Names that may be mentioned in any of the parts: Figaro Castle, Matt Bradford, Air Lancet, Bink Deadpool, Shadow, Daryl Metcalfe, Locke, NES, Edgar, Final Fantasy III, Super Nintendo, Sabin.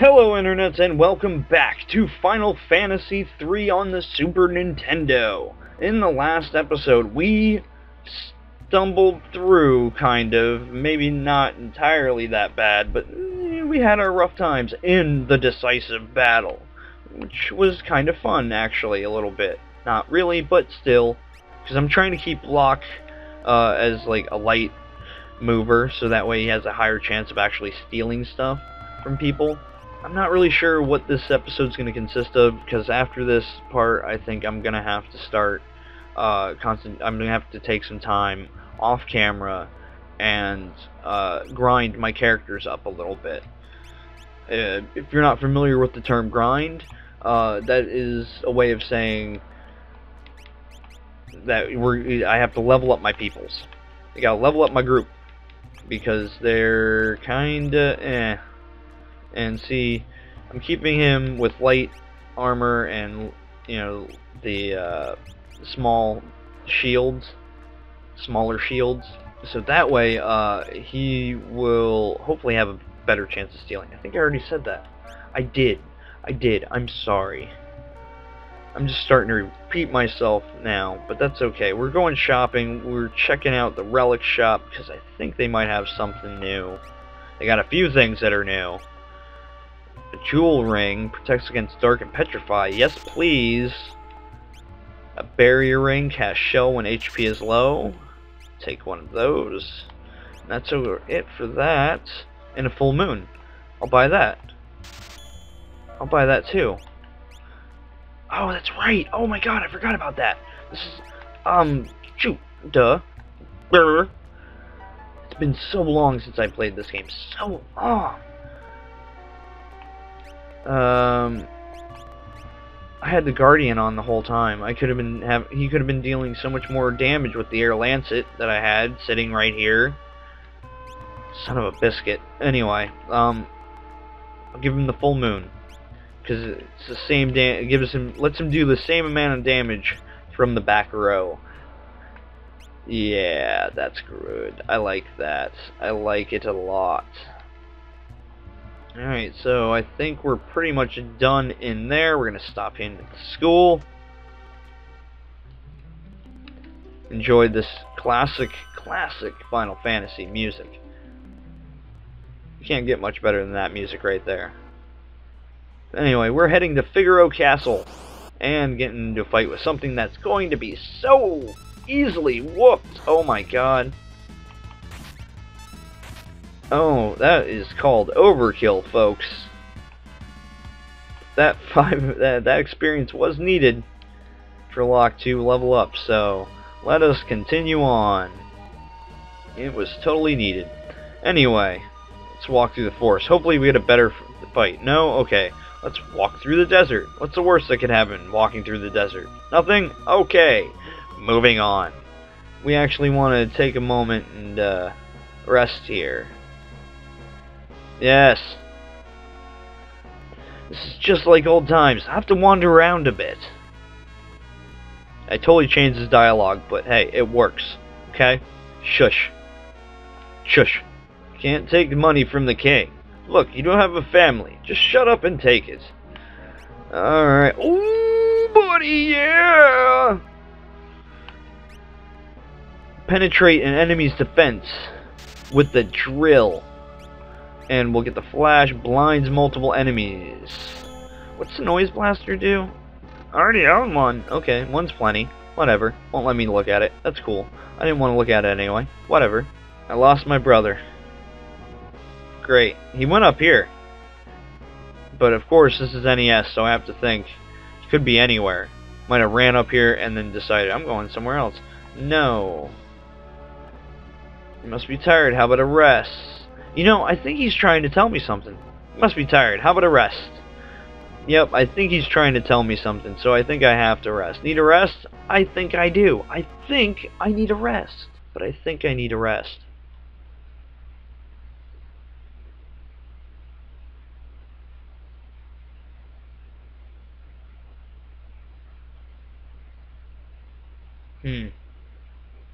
Hello internets and welcome back to Final Fantasy III on the Super Nintendo. In the last episode we stumbled through, kind of, maybe not entirely that bad, but we had our rough times in the decisive battle, which was kind of fun actually, a little bit. Not really, but still, because I'm trying to keep Locke as like a light mover, so that way he has a higher chance of actually stealing stuff from people. I'm not really sure what this episode's going to consist of, because after this part, I think I'm going to have to start I'm going to have to take some time off camera and grind my characters up a little bit. If you're not familiar with the term grind, that is a way of saying that I have to level up my peoples. I gotta level up my group, because they're kinda eh. And see, I'm keeping him with light armor and, you know, the small shields, smaller shields. So that way, he will hopefully have a better chance of stealing. I think I already said that. I did. I'm sorry. I'm just starting to repeat myself now, but that's okay. We're going shopping. We're checking out the relic shop, because I think they might have something new. They got a few things that are new. A jewel ring protects against dark and petrify. Yes, please. A barrier ring casts shell when HP is low. Take one of those. And that's over it for that. And a full moon. I'll buy that. I'll buy that too. Oh, that's right. Oh my god, I forgot about that. This is shoot, duh. Brr. It's been so long since I played this game. So long. I had the Guardian on the whole time. I could have been he could have been dealing so much more damage with the Air Lancet that I had sitting right here. Son of a biscuit. Anyway, I'll give him the full moon, because it's the same lets him do the same amount of damage from the back row. Yeah, that's good. I like that. I like it a lot. Alright, so I think we're pretty much done in there. We're going to stop in at the school. Enjoy this classic Final Fantasy music. You can't get much better than that music right there. Anyway, we're heading to Figaro Castle and getting into a fight with something that's going to be so easily whooped. Oh my god. Oh, that is called overkill, folks. That experience was needed for Locke to level up, so let us continue on. It was totally needed. Anyway, let's walk through the forest. Hopefully we get a better fight. No? Okay. Let's walk through the desert. What's the worst that could happen walking through the desert? Nothing? Okay. Moving on. We actually want to take a moment and rest here. Yes. This is just like old times. I have to wander around a bit. I totally changed his dialogue, but hey, it works. Okay? Shush. Shush. Can't take money from the king. Look, you don't have a family. Just shut up and take it. Alright. Ooh, buddy, yeah! Penetrate an enemy's defense with the drill. And we'll get the flash, blinds multiple enemies. What's the noise blaster do? I already own one. Okay, one's plenty. Whatever. Won't let me look at it. That's cool. I didn't want to look at it anyway. Whatever. I lost my brother. Great. He went up here. But of course, this is NES, so I have to think. He could be anywhere. Might have ran up here and then decided, I'm going somewhere else. No. You must be tired. How about a rest? You know, I think he's trying to tell me something. Must be tired. How about a rest? Yep, I think he's trying to tell me something, so I think I have to rest. Need a rest? I think I do. I think I need a rest. But I think I need a rest.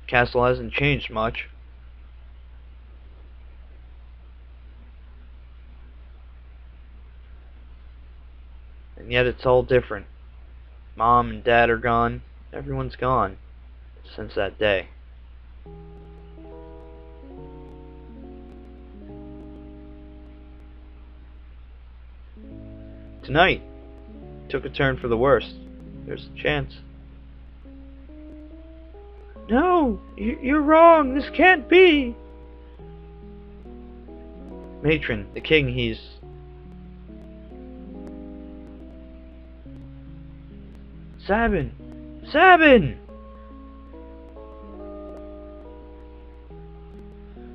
Castle hasn't changed much. and yet it's all different. Mom and Dad are gone. Everyone's gone since that day. Tonight took a turn for the worst. There's a chance. No, you're wrong. This can't be. Matron, the king, he's... Sabin! Sabin!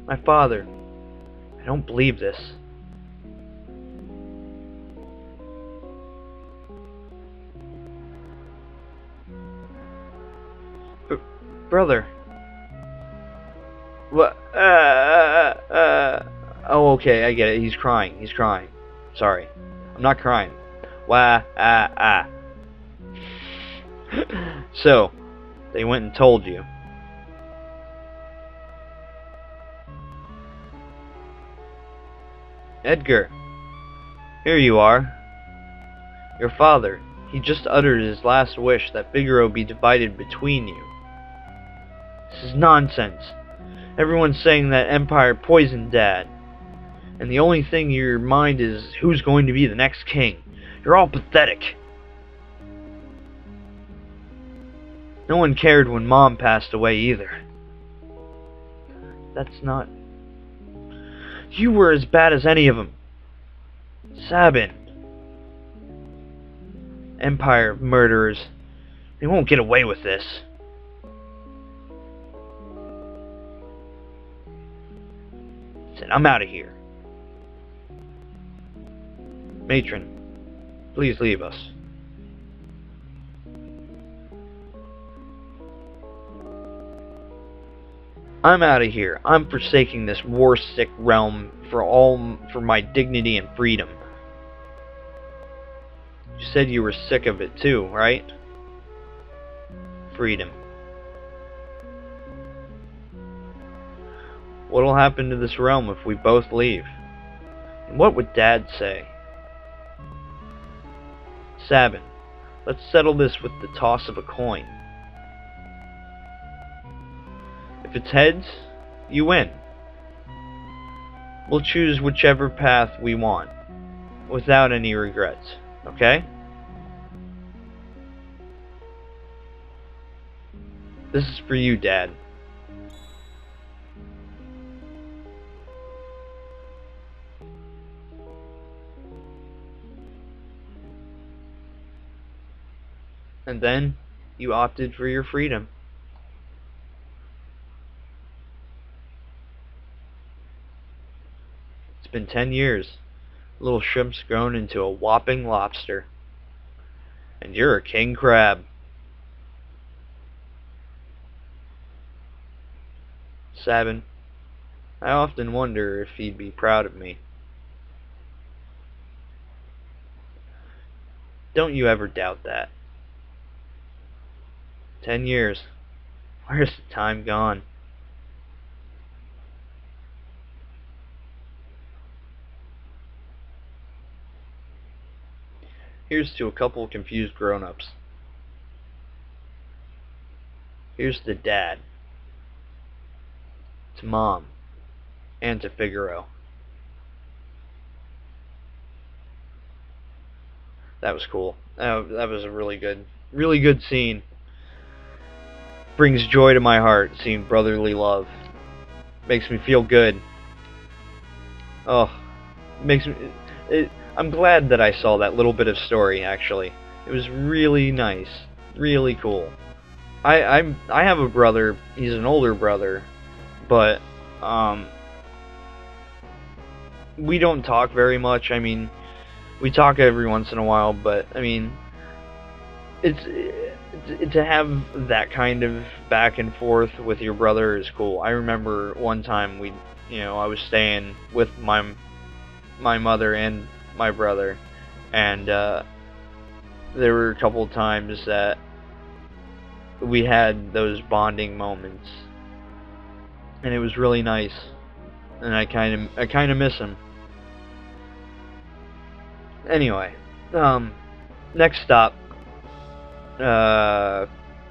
My father. I don't believe this. Brother. What? Oh, okay, I get it. He's crying. He's crying. Sorry. I'm not crying. Wah, ah, ah. So, they went and told you. Edgar, here you are. Your father, he just uttered his last wish that Figaro be divided between you. This is nonsense. Everyone's saying that Empire poisoned Dad. And the only thing in your mind is who's going to be the next king. You're all pathetic. No one cared when Mom passed away either. That's not... You were as bad as any of them. Sabin. Empire murderers. They won't get away with this. Said, I'm out of here. Matron, please leave us. I'm out of here. I'm forsaking this war-sick realm for my dignity and freedom. You said you were sick of it too, right? Freedom. What'll happen to this realm if we both leave? And what would Dad say? Sabin, let's settle this with the toss of a coin. If it's heads, you win. We'll choose whichever path we want, without any regrets, okay? This is for you, Dad. And then, you opted for your freedom. It's been 10 years. Little shrimp's grown into a whopping lobster. And you're a king crab. Sabin, I often wonder if he'd be proud of me. Don't you ever doubt that. 10 years. Where's the time gone? Here's to a couple of confused grown-ups. Here's to Dad, to Mom, and to Figaro. That was cool. That was a really good scene. Brings joy to my heart, seeing brotherly love. Makes me feel good. Oh, makes me... I'm glad that I saw that little bit of story, actually. It was really nice. Really cool. I have a brother. He's an older brother. But, we don't talk very much. I mean, we talk every once in a while, but, I mean... To have that kind of back and forth with your brother is cool. I remember one time we... You know, I was staying with my mother and... my brother, and there were a couple of times that we had those bonding moments, and it was really nice, and I kind of miss him. Anyway, Next stop.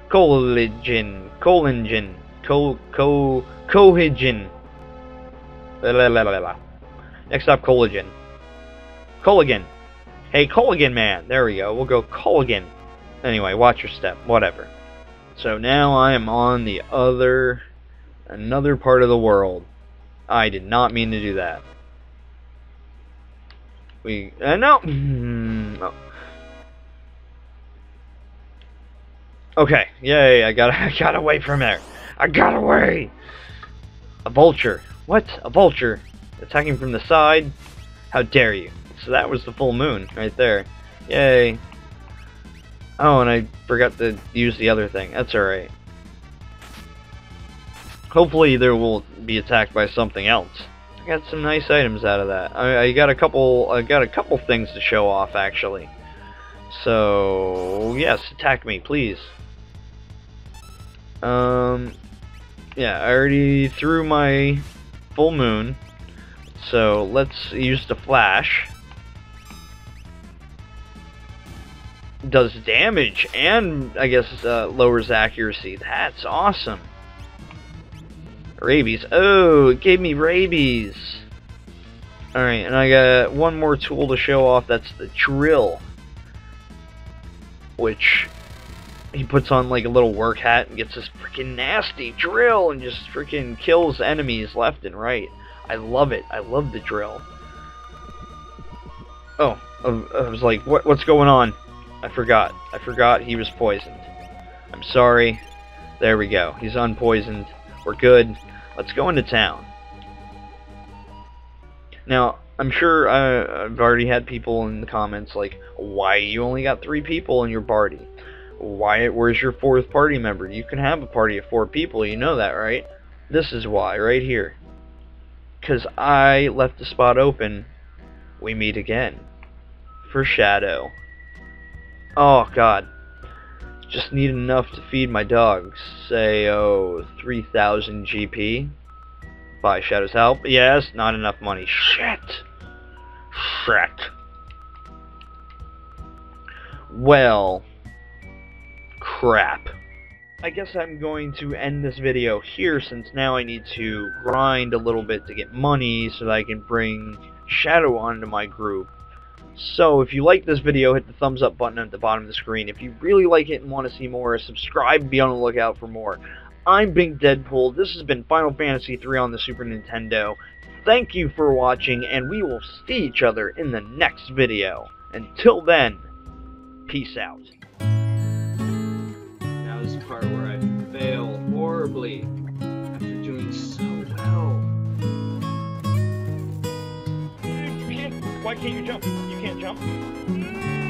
Collagen. Next up, Collagen. Hey, Collagen man. There we go. We'll go Collagen. Anyway, watch your step. Whatever. So now I am on the another part of the world. I did not mean to do that. No. Okay. Yay! I got away from there. I got away. A vulture. What? A vulture? Attacking from the side? How dare you? So that was the full moon right there. Yay. Oh, and I forgot to use the other thing. That's alright. Hopefully they will be attacked by something else. I got some nice items out of that. I got a couple things to show off, actually. So yes, attack me, please. Yeah, I already threw my full moon, so let's use the flash. Does damage and I guess lowers accuracy. That's awesome. Rabies. Oh, it gave me rabies. Alright, and I got one more tool to show off. That's the drill, which he puts on like a little work hat and gets this freaking nasty drill and just freaking kills enemies left and right. I love it. I love the drill. Oh, I was like, what's going on? I forgot he was poisoned. I'm sorry. There we go. He's unpoisoned. We're good. Let's go into town. Now, I'm sure I've already had people in the comments like, why you only got 3 people in your party? Why, where's your 4th party member? You can have a party of 4 people, you know that, right? This is why, right here. Because I left the spot open. We meet again. For Shadow. Oh, God. Just need enough to feed my dogs. Say, oh, 3,000 GP. By Shadow's help. Yes, not enough money. Shit. Well. Crap. I guess I'm going to end this video here, since now I need to grind a little bit to get money so that I can bring Shadow onto my group. So, if you like this video, hit the thumbs up button at the bottom of the screen. If you really like it and want to see more, subscribe and be on the lookout for more. I'm Bink Deadpool. This has been Final Fantasy III on the Super Nintendo. Thank you for watching, and we will see each other in the next video. Until then, peace out. Now is the part where I fail horribly after doing so well. Why can't you jump? You can't jump?